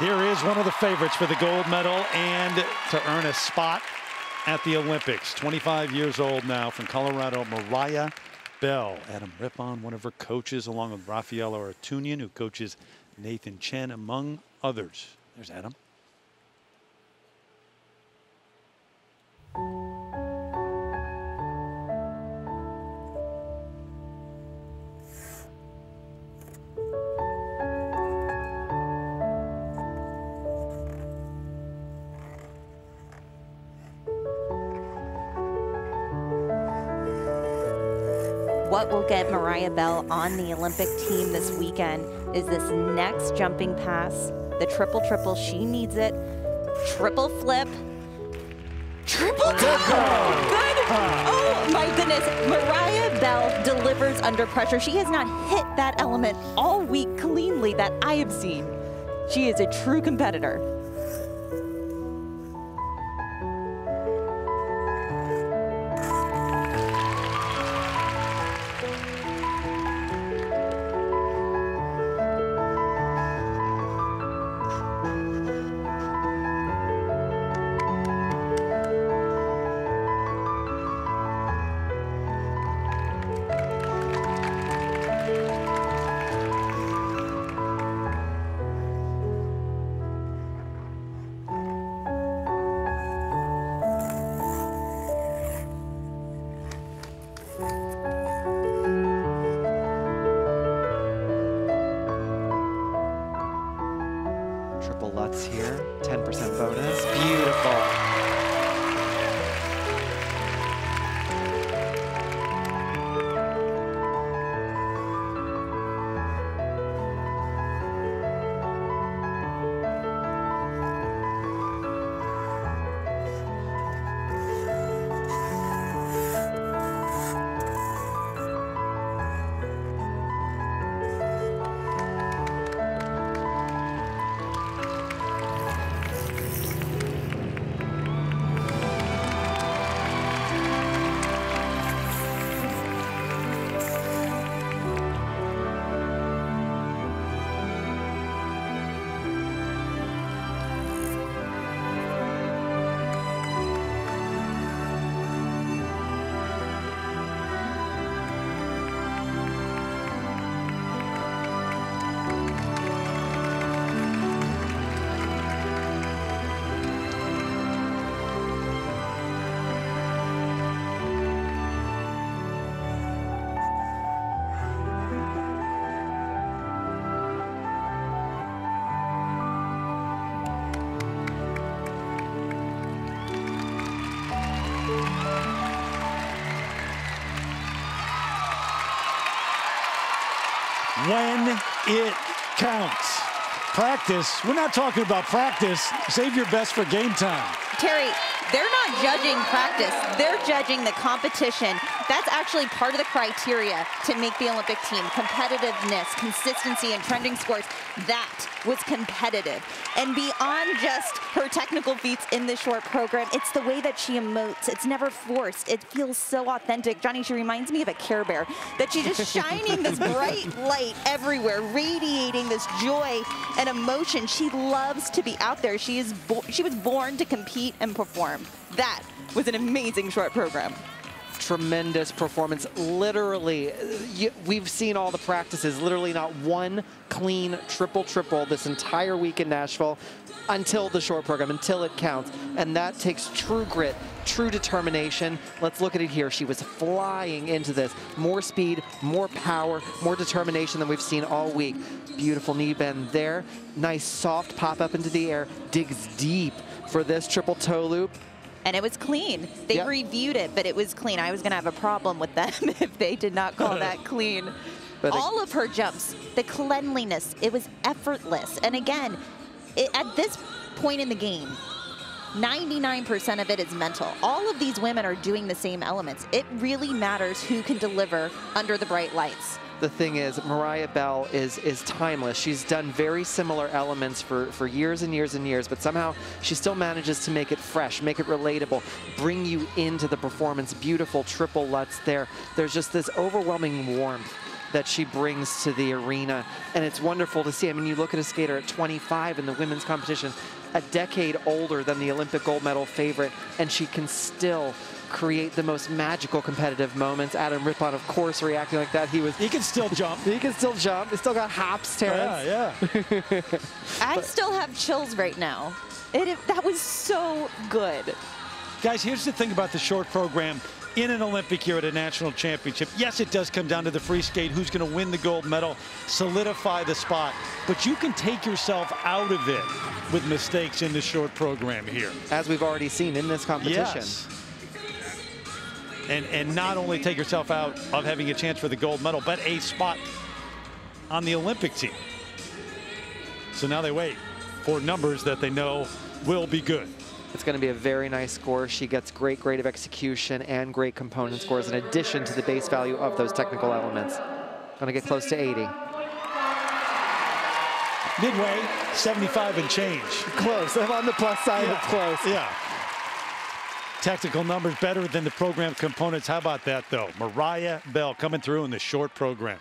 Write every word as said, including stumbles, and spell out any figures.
Here is one of the favorites for the gold medal and to earn a spot at the Olympics. twenty-five years old now, from Colorado, Mariah Bell. Adam Rippon, one of her coaches, along with Rafael Artunian, who coaches Nathan Chen, among others. There's Adam. What will get Mariah Bell on the Olympic team this weekend is this next jumping pass, the triple triple. She needs it. Triple flip. Triple double. Good. Oh my goodness. Mariah Bell delivers under pressure. She has not hit that element all week cleanly that I have seen. She is a true competitor. Triple Lutz here, ten percent bonus, beautiful. When it counts. Practice. We're not talking about practice. Save your best for game time. Terry, they're not judging practice. They're judging the competition. That's actually part of the criteria to make the Olympic team. Competitiveness, consistency, and trending scores. That was competitive. And beyond just her technical feats in this short program, it's the way that she emotes. It's never forced. It feels so authentic. Johnny, she reminds me of a Care Bear, that she's just shining this bright light everywhere, radiating this joy and emotion. She loves to be out there. She is she was born to compete and perform. That was an amazing short program. Tremendous performance. Literally, you, we've seen all the practices, literally not one clean triple triple this entire week in Nashville until the short program, until it counts. And that takes true grit, true determination. Let's look at it here. She was flying into this. More speed, more power, more determination than we've seen all week. Beautiful knee bend there. Nice soft pop up into the air. Digs deep for this triple toe loop. And it was clean. They yep. reviewed it, but it was clean. I was going to have a problem with them if they did not call that clean. But all of her jumps, the cleanliness, it was effortless. And again, it, at this point in the game, ninety-nine percent of it is mental. All of these women are doing the same elements. It really matters who can deliver under the bright lights. The thing is, Mariah Bell is is timeless. She's done very similar elements for, for years and years and years, but somehow she still manages to make it fresh, make it relatable, bring you into the performance. Beautiful triple Lutz there. There's just this overwhelming warmth that she brings to the arena. And it's wonderful to see. I mean, you look at a skater at twenty-five in the women's competition, a decade older than the Olympic gold medal favorite, and she can still create the most magical competitive moments. Adam Rippon, of course, reacting like that. He was. He can still jump. He can still jump. He still got hops, Terrence. Yeah, yeah. I but, still have chills right now. It, it, that was so good. Guys, here's the thing about the short program. In an Olympic year at a national championship, yes, it does come down to the free skate, who's going to win the gold medal, solidify the spot. But you can take yourself out of it with mistakes in the short program here. As we've already seen in this competition. Yes. And, and not only take yourself out of having a chance for the gold medal, but a spot on the Olympic team. So now they wait for numbers that they know will be good. It's going to be a very nice score. She gets great grade of execution and great component scores in addition to the base value of those technical elements. Going to get close to eighty. Midway, seventy-five and change. Close. I'm on the plus side, yeah. It's close. Yeah. Technical numbers better than the program components. How about that, though? Mariah Bell coming through in the short program.